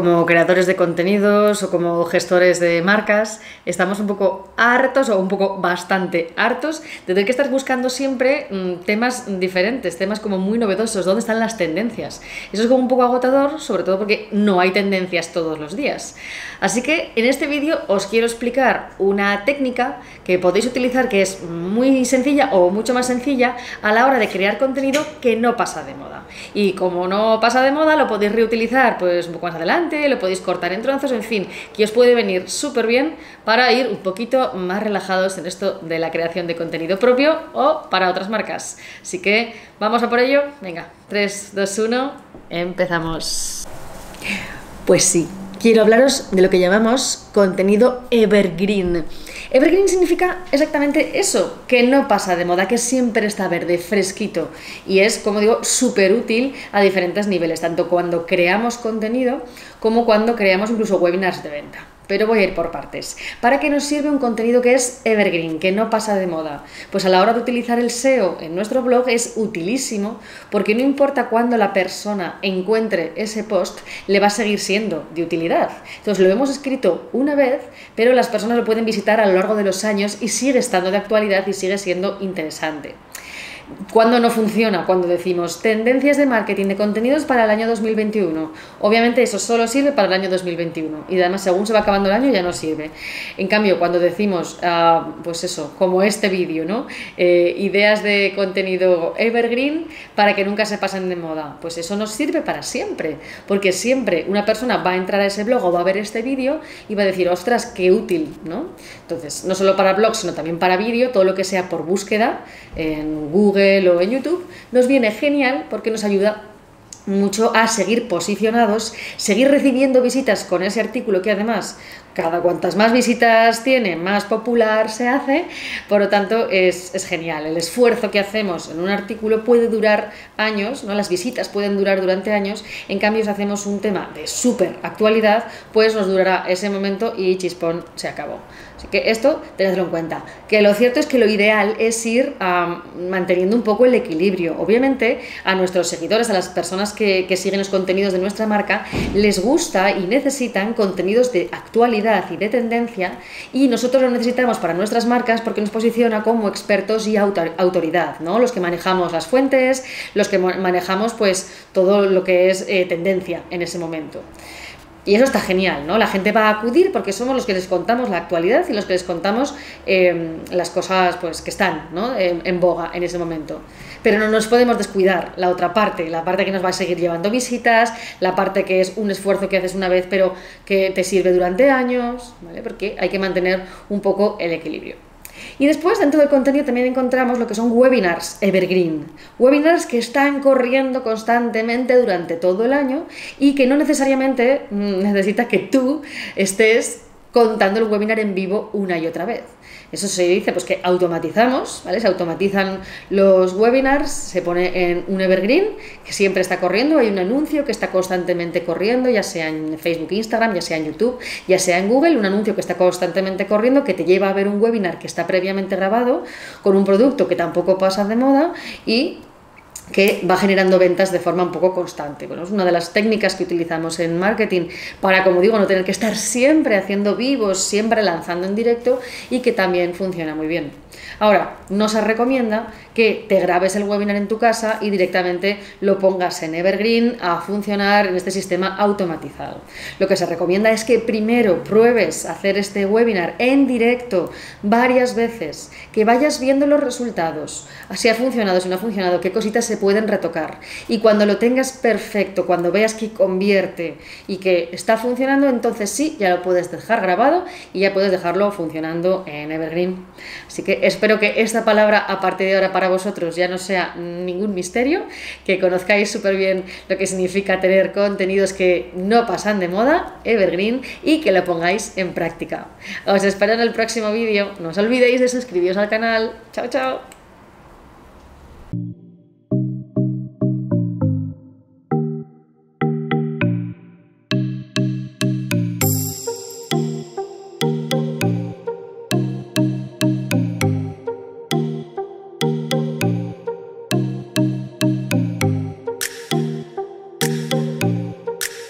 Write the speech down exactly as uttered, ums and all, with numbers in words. como creadores de contenidos o como gestores de marcas, estamos un poco hartos o un poco bastante hartos de tener que estar buscando siempre temas diferentes, temas como muy novedosos, dónde están las tendencias. Eso es como un poco agotador, sobre todo porque no hay tendencias todos los días. Así que en este vídeo os quiero explicar una técnica que podéis utilizar, que es muy sencilla o mucho más sencilla a la hora de crear contenido que no pasa de moda. Y como no pasa de moda, lo podéis reutilizar pues un poco más adelante, lo podéis cortar en trozos, en fin, que os puede venir súper bien para ir un poquito más relajados en esto de la creación de contenido propio o para otras marcas. Así que vamos a por ello. Venga, tres, dos, uno, empezamos. Pues sí, quiero hablaros de lo que llamamos contenido evergreen. Evergreen significa exactamente eso, que no pasa de moda, que siempre está verde, fresquito, y es, como digo, súper útil a diferentes niveles, tanto cuando creamos contenido como cuando creamos incluso webinars de venta. Pero voy a ir por partes. ¿Para qué nos sirve un contenido que es evergreen, que no pasa de moda? Pues a la hora de utilizar el S E O en nuestro blog es utilísimo, porque no importa cuándo la persona encuentre ese post, le va a seguir siendo de utilidad. Entonces lo hemos escrito una vez, pero las personas lo pueden visitar a lo largo de los años y sigue estando de actualidad y sigue siendo interesante. ¿Cuándo no funciona? Cuando decimos tendencias de marketing de contenidos para el año dos mil veintiuno. Obviamente eso solo sirve para el año dos mil veintiuno y además según se va acabando el año ya no sirve. En cambio, cuando decimos, uh, pues eso, como este vídeo, ¿no? Eh, ideas de contenido evergreen para que nunca se pasen de moda. Pues eso nos sirve para siempre, porque siempre una persona va a entrar a ese blog o va a ver este vídeo y va a decir, ostras, qué útil, ¿no? Entonces, no solo para blogs, sino también para vídeo, todo lo que sea por búsqueda en Google o en YouTube, nos viene genial porque nos ayuda mucho a seguir posicionados, seguir recibiendo visitas con ese artículo que además cada cuantas más visitas tiene, más popular se hace, por lo tanto es, es genial. El esfuerzo que hacemos en un artículo puede durar años, ¿no? Las visitas pueden durar durante años, en cambio si hacemos un tema de súper actualidad, pues nos durará ese momento y chispón, se acabó. Así que esto tenedlo en cuenta, que lo cierto es que lo ideal es ir um, manteniendo un poco el equilibrio. Obviamente a nuestros seguidores, a las personas que, que siguen los contenidos de nuestra marca, les gusta y necesitan contenidos de actualidad y de tendencia, y nosotros lo necesitamos para nuestras marcas porque nos posiciona como expertos y autoridad, ¿no? Los que manejamos las fuentes, los que manejamos pues todo lo que es eh, tendencia en ese momento. Y eso está genial, ¿no? La gente va a acudir porque somos los que les contamos la actualidad y los que les contamos eh, las cosas pues, que están, ¿no? en, en boga en ese momento. Pero no nos podemos descuidar la otra parte, la parte que nos va a seguir llevando visitas, la parte que es un esfuerzo que haces una vez pero que te sirve durante años, ¿vale? Porque hay que mantener un poco el equilibrio. Y después dentro del contenido también encontramos lo que son webinars evergreen, webinars que están corriendo constantemente durante todo el año y que no necesariamente necesita que tú estés contando el webinar en vivo una y otra vez. Eso se dice pues que automatizamos, ¿vale? Se automatizan los webinars, se pone en un evergreen que siempre está corriendo, hay un anuncio que está constantemente corriendo, ya sea en Facebook, Instagram, ya sea en YouTube, ya sea en Google, un anuncio que está constantemente corriendo que te lleva a ver un webinar que está previamente grabado con un producto que tampoco pasa de moda y que va generando ventas de forma un poco constante. Bueno, es una de las técnicas que utilizamos en marketing para, como digo, no tener que estar siempre haciendo vivos, siempre lanzando en directo y que también funciona muy bien. Ahora, no se recomienda que te grabes el webinar en tu casa y directamente lo pongas en evergreen a funcionar en este sistema automatizado. Lo que se recomienda es que primero pruebes hacer este webinar en directo varias veces, que vayas viendo los resultados, si ha funcionado, si no ha funcionado, qué cositas se pueden retocar, y cuando lo tengas perfecto, cuando veas que convierte y que está funcionando, entonces sí, ya lo puedes dejar grabado y ya puedes dejarlo funcionando en evergreen. Así que espero que esta palabra a partir de ahora para vosotros ya no sea ningún misterio, que conozcáis súper bien lo que significa tener contenidos que no pasan de moda, evergreen, y que lo pongáis en práctica. Os espero en el próximo vídeo, no os olvidéis de suscribiros al canal. Chao, chao.